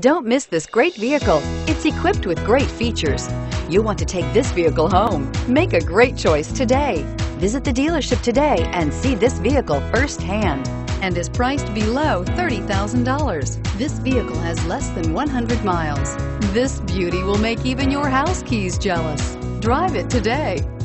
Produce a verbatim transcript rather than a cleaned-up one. Don't miss this great vehicle. It's equipped with great features. You'll want to take this vehicle home. Make a great choice today. Visit the dealership today and see this vehicle firsthand, and is priced below thirty thousand dollars. This vehicle has less than one hundred miles. This beauty will make even your house keys jealous. Drive it today.